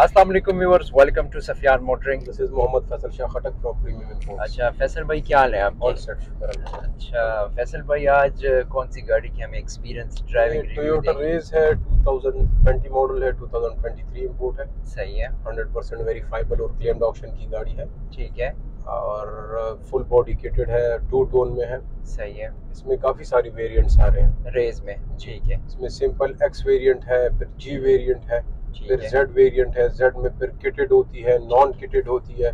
अस्सलाम वालेकुम viewers, welcome to Sufiyan motoring. This is Mohammad Fazal Shah Khattak from premium imports. अच्छा फैसल भाई, क्या हाल है आप? ऑल सेट, शुक्रिया। अच्छा फैसल भाई, आज कौन सी गाड़ी की हमें एक्सपीरियंस ड्राइविंग रिव्यू देंगे? टोयोटा रेज है, 2020 मॉडल है, 2023 इंपोर्ट है। सही है, 100% वेरीफाइबल और क्लेम्ड ऑक्शन की गाड़ी है। ठीक है, और फुल बॉडी किटेड है, टू टोन में है। सही है, इसमें काफ़ी सारी वेरिएंट्स आ रहे हैं रेज में। ठीक है, इसमें सिंपल एक्स वेरिएंट है, फिर जी वेरिएंट है, फिर जेड वेरिएंट है। जेड में फिर किटेड होती है, नॉन किटेड होती है,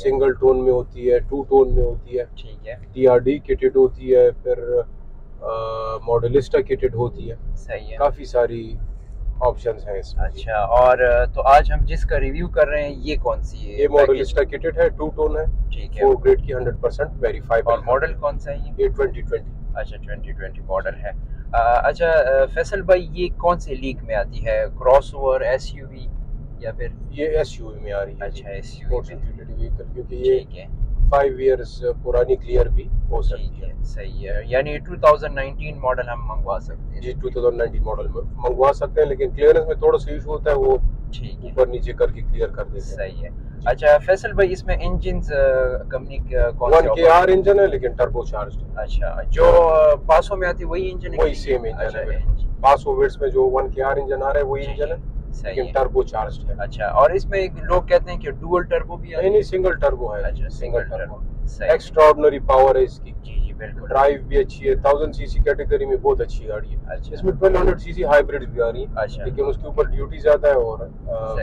सिंगल टोन में होती है, टू टोन में होती है। ठीक है, टीआरडी किटेड होती है, फिर मॉडलिस्टा किटेड होती है। सही है, काफ़ी सारी ऑप्शंस हैं इसमें। अच्छा, और तो आज हम जिसका रिव्यू कर रहे हैं ये कौन सी है? ये मॉडलिस्टा किटेड है, टू टोन है। ठीक है, 4 ग्रेड की 100% वेरीफाइबल। और मॉडल कौन सा है ये? 2020। अच्छा 2020 मॉडल है। अच्छा फैसल भाई, ये कौन से लीग में आती है? क्रॉसओवर, एसयूवी या फिर? ये एसयूवी में आ रही है। अच्छा एसयूवी व्हीकल, क्योंकि ये 5 ईयर्स पुरानी क्लियर भी हो सकती है। सही है, यानी 2019 मॉडल हम मंगवा सकते हैं। जी 2019 मॉडल में मंगवा सकते हैं, लेकिन क्लियरेंस में थोड़ा सा इशू होता है, वो ठीक है ऊपर नीचे करके क्लियर कर देते हैं। सही है। अच्छा फैसल भाई, इसमें इंजन कंपनी कौन सा? 1KR इंजन है, लेकिन टर्बो चार्ज्ड। अच्छा, जो पासो में आती है वही इंजन है? वही सेम इंजन है। पासो वेट्स में जो 1KR इंजन आ रहा है वही इंजन है, लेकिन टर्बो चार्ज्ड है। अच्छा, और इसमें एक लोग कहते हैं कि डुअल टर्बो भी है? नहीं, सिंगल टर्बो है। अच्छा सिंगल टर्बो। एक्स्ट्राऑर्डिनरी पावर है इसकी। जी जी बिल्कुल। ड्राइव भी अच्छी है, 1000 सीसी कैटेगरी में बहुत अच्छी गाड़ी है। अच्छा, इसमें 1200 सीसी हाइब्रिड भी आ रही है, लेकिन उसके ऊपर ड्यूटी ज्यादा है और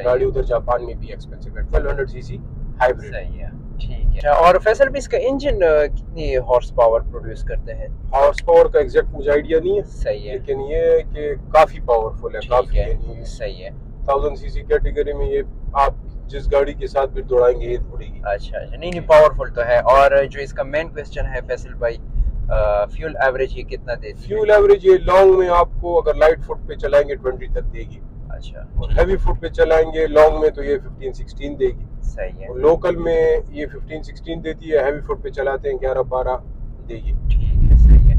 गाड़ी उधर जापान में भी एक्सपेंसिव है। 1200 सीसी हाइब्रिड। सही है, ठीक है। और फैसल भी, इसका इंजन कितनी हॉर्स पावर प्रोड्यूस करते हैं? हॉर्स पावर का एग्जैक्ट मुझे आइडिया नहीं है। सही है, लेकिन ये कि काफी पावरफुल है, काफी है। सही है, 1000 सीसी कैटेगरी में ये आप जिस गाड़ी के साथ भी दौड़ाएंगे ये दौड़ेगी। अच्छा, नहीं पावरफुल तो है। और जो इसका मेन क्वेश्चन है फैसल भाई, फ्यूल एवरेज ये कितना देती है? फ्यूल एवरेज ये लॉन्ग में आपको अगर लाइट फुट पे चलाएंगे 20 तक देगी। अच्छा, और हैवी फुट पे चलाएंगे लॉन्ग में तो ये 15-16 देगी। सही है, और लोकल में ये 15-16 देती है, हैवी फुट पे चलाते हैं 11-12 देगी। ठीक है, सही है।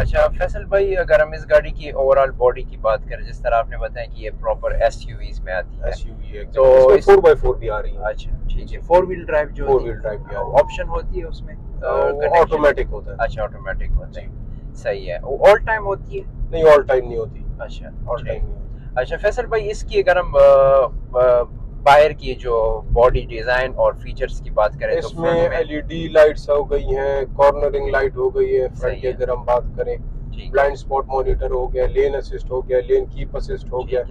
अच्छा फैसल भाई, अगर हम इस गाड़ी की ओवरऑल बॉडी की बात करें, जिस तरह आपने बताया कि ये प्रॉपर एसयूवीज में आती है, एसयूवी है, तो 4x4 भी आ रही है। अच्छा ठीक है, 4 व्हील ड्राइव जो 4 व्हील ड्राइव की ऑप्शन होती है उसमें ऑटोमेटिक होता है। अच्छा ऑटोमेटिक होता है, सही है। ऑल टाइम होती है? नहीं, ऑल टाइम नहीं होती। अच्छा ऑल टाइम नहीं। अच्छा फैसल भाई, इसकी अगर हम बाहर की जो बॉडी डिजाइन और फीचर्स की बात करें तो इसमें एलईडी लाइट्स हो गई हैं, कॉर्नरिंग लाइट हो गई है, फ्रंट की अगर हम बात करें ब्लाइंड स्पॉट मॉनिटर हो गया, लेन असिस्ट हो गया, लेन कीप असिस्ट हो गया।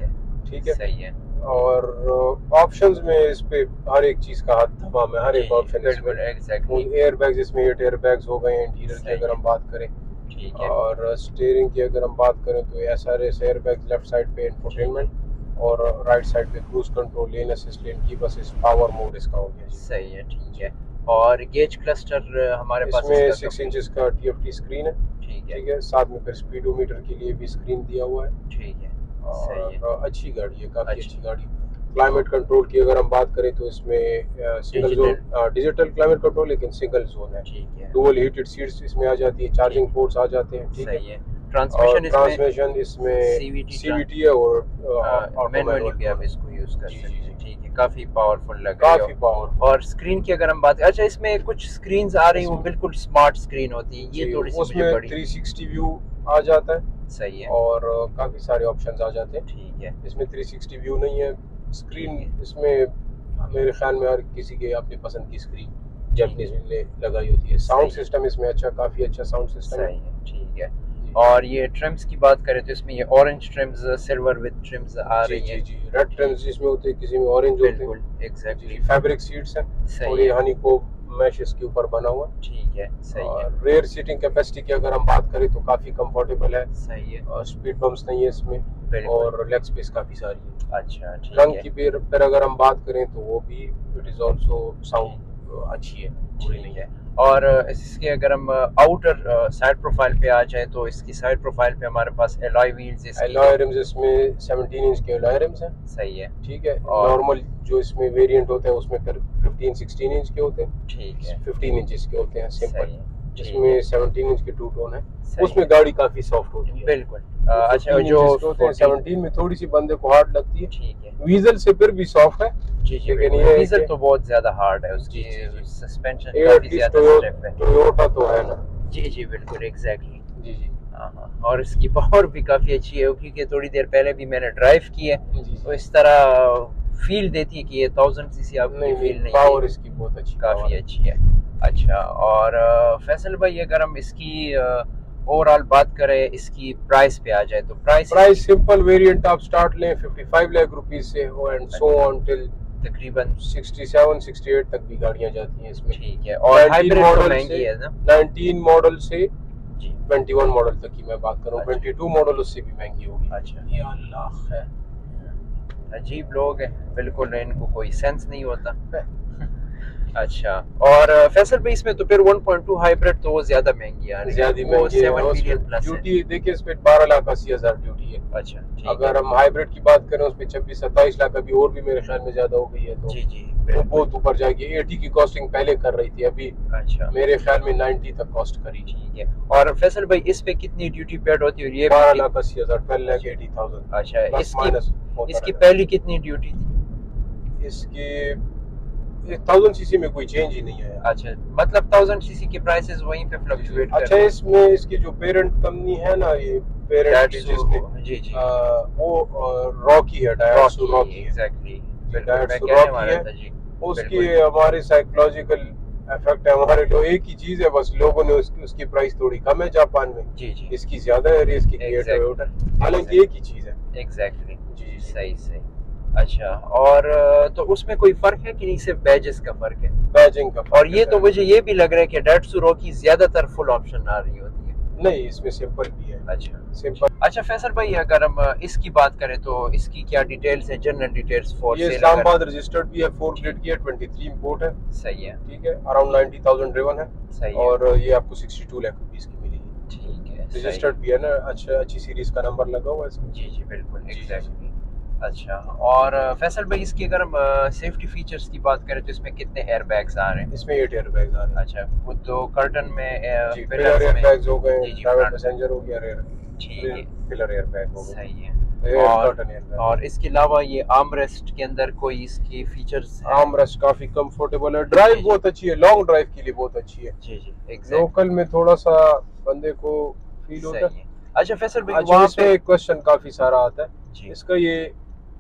ठीक है, सही है। और ऑप्शंस में इस पे हर एक चीज का हाथ तमाम है, हर एक ऑप्शन। एयरबैग्स, इसमें 8 एयरबैग्स हो गए। इंटीरियर की अगर हम बात करें और स्टीयरिंग की अगर हम बात करें तो एसआरएस एयरबैग, लेफ्ट साइड पे इंफोटेनमेंट और राइट साइड पे cruise control, lane assist, lane keep assist, power mode इसका हो गया। सही है, ठीक है। और गेज क्लस्टर हमारे पास इसमें 6 इंच का टीएफटी स्क्रीन है। ठीक है, साथ में फिर स्पीडोमीटर के लिए भी स्क्रीन दिया हुआ है। ठीक है, सही है। अच्छी गाड़ी है, काफी अच्छी गाड़ी। क्लाइमेट कंट्रोल की अगर हम बात करें तो इसमें single zone digital climate control, लेकिन सिंगल जोन है। ठीक है, डुअल हीटेड सीट्स इसमें आ जाती है, चार्जिंग पोर्ट्स आ जाते हैं। ठीक है, ट्रांसमिशन इसमें सीवीटी है और मैनुअली भी आप इसको यूज कर सकते हैं। ठीक है, काफी पावरफुल लग रहा है, काफी पावरफुल। और स्क्रीन की अगर हम बात, अच्छा इसमें कुछ स्क्रीन्स आ रही हैं, बिल्कुल स्मार्ट स्क्रीन होती है ये, थोड़ी सी मुझे बड़ी 360 व्यू आ जाता है। सही है, और काफी सारे ऑप्शंस आ जाते हैं। ठीक है, इसमें 360 व्यू नहीं है, स्क्रीन इसमें मेरे ख्याल में हर किसी के अपनी पसंद की स्क्रीन जैपनीज में लगाई होती है। साउंड सिस्टम इसमें अच्छा, काफी अच्छा साउंड सिस्टम है। ठीक है, और ये ट्रिम्स की बात करें तो इसमें ये orange trims, silver with trims आ रही हैं। जी जी, रेड ट्रिम्स इसमें होते हैं, किसी में ऑरेंज होते हैं। एग्जैक्टली, फैब्रिक सीट्स हैं और ये हनी को मैश इसके ऊपर बना हुआ। ठीक है, सही है। रेयर सीटिंग कैपेसिटी की अगर हम बात करें तो काफी कंफर्टेबल है। सही है, और स्पीड बम्प्स नहीं है इसमें, और लेग स्पेस काफी सारी है। अच्छा ठीक है। रंग की पर अगर हम बात करें तो वो भी इट इज आल्सो साउंड अच्छी है, बुरी नहीं है। और इसके अगर हम आउटर साइड प्रोफाइल पे आ जाए तो इसकी साइड प्रोफाइल पे हमारे पास एलॉय व्हील्स, एलॉय रिम्स इसमें 17 इंच के एलॉय रिम्स हैं। सही है, ठीक है। और नॉर्मल जो इसमें वेरिएंट होते हैं उसमें फिर 15-16 इंच के होते हैं। ठीक है, 15 इंच के होते हैं सिंपल, जिसमें 17 इंच के टू टोन है। उसमें गाड़ी काफी सॉफ्ट होती है, बिल्कुल। अच्छा, जो 17 में थोड़ी सी बंदे को हार्ड लगती है, ठीक है, वीजल से फिर भी सॉफ्ट है। जी जी, डीजल तो बहुत ज्यादा हार्ड है उसकी, सस्पेंशन काफी ज्यादा स्लिप है। टोयोटा तो है ना? जी जी बिल्कुल, एग्जैक्टली जी जी। और इसकी पावर भी काफी अच्छी है क्योंकि थोड़ी देर पहले भी मैंने ड्राइव की है, तो इस तरह फील देती है कि ये 1000 सीसी आपको फील नहीं, पावर इसकी बहुत अच्छी, काफी अच्छी है। अच्छा, और फैसल भाई अगर हम इसकी ओवरऑल बात करें, इसकी प्राइस पे आ जाए तो प्राइस सिंपल वेरिएंट आप स्टार्ट लें 55 लाख रुपीस से हो एंड सो ऑन टिल तकरीबन 67 68 तक भी गाड़ियां जाती हैं इसमें, ठीक है। और हाइब्रिड मॉडल है ना, 19 मॉडल से 21 मॉडल तक की मैं बात करूं, 22 मॉडल उससे भी महंगी होगी। अच्छा, ये अल्लाह है, अजीब लोग हैं बिल्कुल, इनको कोई सेंस नहीं होता। अच्छा, और फैसल भाई इसमें तो फिर 1.2 हाइब्रिड तो ज्यादा महंगी है, ज्यादा महंगी है, ड्यूटी देखिए इस पे 12 लाख 80,000 ड्यूटी है। अच्छा, अगर हम हाइब्रिड की बात करें उसमें 26-27 लाख अभी और भी मेरे ख्याल में ज्यादा हो गई है, तो जी जी बहुत ऊपर जाएगी। 80 की कॉस्टिंग पहले कर रही थी, अभी अच्छा मेरे ख्याल में 90 तक कॉस्ट करी, ठीक है। और फैसल भाई इस पे कितनी ड्यूटी पेड होती है? ये 12 लाख 80,000। अच्छा, इसकी पहली कितनी ड्यूटी थी? इसकी 1000 सीसी में कोई चेंज ही नहीं आया। अच्छा, मतलब 1000 सीसी के प्राइसेस वहीं पे फ्लक्चुएट। अच्छा, इसमें इसकी जो पेरेंट कंपनी है ना, ये पेरेंट जी जी वो रॉकी है, Daihatsu Rocky, exactly Daihatsu Rocky है जी। उसकी हमारे साइकोलॉजिकल इफेक्ट है, हमारे तो एक ही चीज है बस, लोगों ने उसकी प्राइस थोड़ी कम है जापान में जी जी, इसकी ज्यादा है, इसकी हालांकि एक ही चीज है। एग्जैक्टली जी, सही सही। अच्छा, और तो उसमें कोई फर्क है कि नहीं, सिर्फ बैजेस का फर्क है? बैजिंग का फर्क। और ये तो मुझे ये भी लग रहा है कि डायहात्सु रॉकी ज्यादातर फुल ऑप्शन आ रही होती है। नहीं, इसमें सिंपल भी है। अच्छा, सिंपल। अच्छा फैसल भाई अगर हम इसकी बात करें तो इसकी क्या डिटेल्स है, जनरल डिटेल्स? ये इस्लामाबाद रजिस्टर्ड भी है, 4 ग्रेड की है, 23 इंपोर्ट है, सही है, ठीक है। अराउंड 90,000 ड्रिवन है, सही है। और ये आपको 62 लाख रुपीज की मिलेगी, ठीक है, रजिस्टर्ड भी है ना। अच्छा, अच्छी सीरीज का नंबर लगा हुआ है इसमें। जी जी बिल्कुल, एग्जैक्टली। अच्छा, और फैसल भाई इसकी अगर हम सेफ्टी फीचर्स की बात करें तो इसमें कितने एयरबैग्स आ रहे हैं? इसमें 8 एयरबैग्स आ रहे हैं। अच्छा, वो तो कर्टन में पिलर एयरबैग्स हो गए, ड्राइवर पैसेंजर हो गया रेयर, ठीक है, पिलर एयरबैग हो गए, सही है। और इसके अलावा ये आर्मरेस्ट के अंदर कोई इसकी फीचर्स? आर्मरेस्ट काफी कंफर्टेबल है, ड्राइव बहुत अच्छी है, लॉन्ग ड्राइव के लिए बहुत अच्छी है जी जी। लोकल में थोड़ा सा बंदे को फील होता है। अच्छा फैसल भाई वहाँ पे एक क्वेश्चन काफी सारा आता है, इसका ये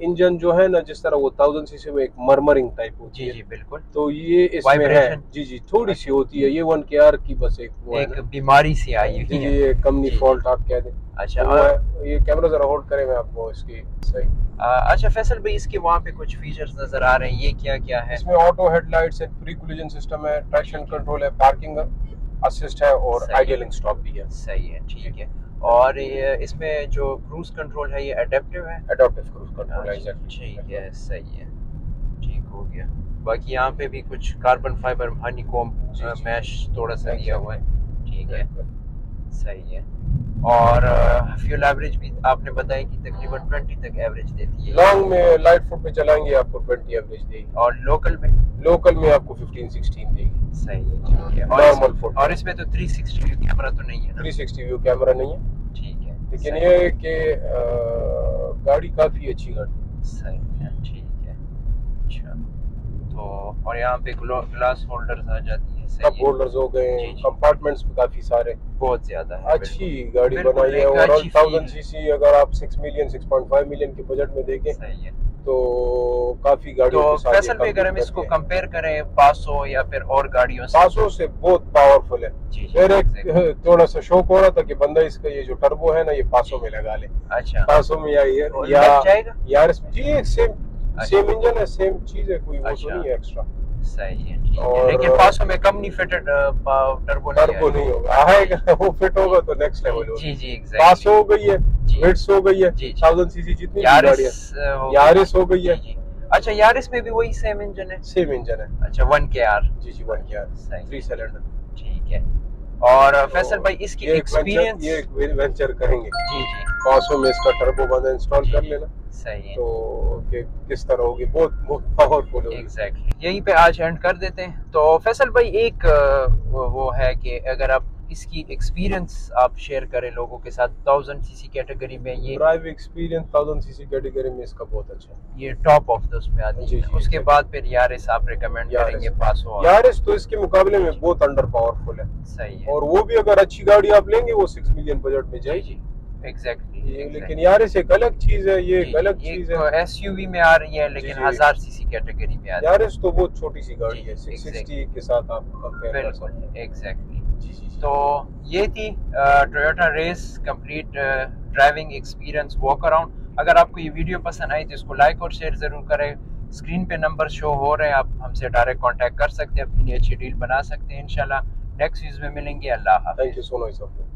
इंजन जो है ना, जिस तरह वो 1000 सीसी में एक मर्मरिंग टाइप होती है, जी जी बिल्कुल, तो ये इसमें है जी जी, थोड़ी सी होती है ये 1KR की, बस एक वो एक बीमारी सी आई है जी, ये कंपनी फॉल्ट आप कह दें। अच्छा, तो ये कैमरा जरा होल्ड करें, मैं आपको इसकी सही। अच्छा फैसल भाई इसके वहाँ पे कुछ फीचर्स नजर आ रहे हैं, ये क्या क्या है? इसमें ऑटो हेडलाइट्स है, प्री कोलिजन सिस्टम है, ट्रैक्शन कंट्रोल है, पार्किंग असिस्ट है और आइडलिंग स्टॉप भी है, सही है, ठीक है। और ये इसमें जो क्रूज कंट्रोल है ये एडेप्टिव है, एडेप्टिव क्रूज कंट्रोल है, ठीक है, सही है, ठीक हो गया। बाकी यहाँ पे भी कुछ कार्बन फाइबर हनीकॉम्ब मैश थोड़ा सा दिया हुआ है, ठीक है, सही है। और फ्यूल एवरेज भी आपने बताया कि तकरीबन 20 तक एवरेज देती है, लॉन्ग में लाइट फुट पे चलाएंगे आपको 20 एवरेज देगी, और लोकल में आपको 15-16 देगी, सही है, ठीक है। Normal foot. और इसमें तो 360 व्यू कैमरा तो नहीं है ना? 360 व्यू कैमरा नहीं है, ठीक है, लेकिन ये है कि गाड़ी काफी अच्छी गाड़ी है, सही है, ठीक है। अच्छा, तो और यहाँ पे ग्लास होल्डर्स आ जाती है, कप होल्डर्स हो गए, कंपार्टमेंट्स काफी सारे, बहुत ज्यादा है, अच्छी गाड़ी बनाई है। और 1000 सीसी अगर आप 6.5 मिलियन के बजट में देखें, सही है, तो काफी गाड़ियों के साथ। तो फैसल भाई अगर हम इसको कंपेयर करें पासो या फिर और गाड़ियों से, पासो से बहुत पावरफुल है। मेरे थोड़ा सा शौक हो रहा था कि बंदा इसका ये जो टर्बो है ना ये पासो में लगा ले। अच्छा, पासो में यार जी सेम इंजन है, सेम चीज है, कोई वो नहीं है एक्स्ट्रा, सही है, लेकिन पासो में कम नहीं फिटेड टर्बो नहीं होगा, आएगा वो फिट होगा तो नेक्स्ट लेवल होगा जी जी। एग्जैक्टली, पासो हो गई है, विट्स हो गई है, 1000 सीसी जितनी गाड़ियां, यारिस हो गई है। अच्छा, यारिस में भी वही सेम इंजन है? सेम इंजन है। अच्छा, 1KR जी जी, 1KR 3 सिलेंडर, ठीक है। और फैसल भाई इसकी एक्सपीरियंस? ये एक वेंचर करेंगे जी जी, पासो में इसका टर्बो बंदा इंस्टॉल कर लेना, सही है, तो किस तरह होगी, बहुत पावरफुल होगी। एग्जैक्टली, यहीं पे आज एंड कर देते हैं। तो फैसल भाई एक वो है कि अगर आप इसकी एक्सपीरियंस आप शेयर करें लोगों के साथ। 1000 सीसी कैटेगरी में ये ड्राइव एक्सपीरियंस 1000 सीसी कैटेगरी में इसका बहुत अच्छा है, ये टॉप ऑफ द उसमें आती है। उसके बाद फिर यारिस आप रिकमेंड करेंगे, पासो। यारिस तो इसके मुकाबले में बहुत अंडर पावरफुल है। सही है, और वो भी अगर अच्छी गाड़ी आप लेंगे वो 6 मिलियन बजट में जाएगी। एग्जैक्टली, लेकिन यारिस एक अलग चीज है, ये एक अलग चीज है। एसयूवी में आ रही है लेकिन 1000 सीसी कैटेगरी में आ रही है। यारिस तो बहुत छोटी सी गाड़ी है, 660 के साथ आप कंपेयर कर सकते हैं। एग्जैक्टली, तो ये थी Toyota Raize complete driving experience walk around. अगर आपको ये वीडियो पसंद आई तो इसको लाइक और शेयर जरूर करें। स्क्रीन पे नंबर शो हो रहे हैं, आप हमसे डायरेक्ट कांटेक्ट कर सकते हैं, अपनी अच्छी डील बना सकते हैं। इंशाल्लाह नेक्स्ट वीडियो में मिलेंगे। अल्लाह हाफ़िज़।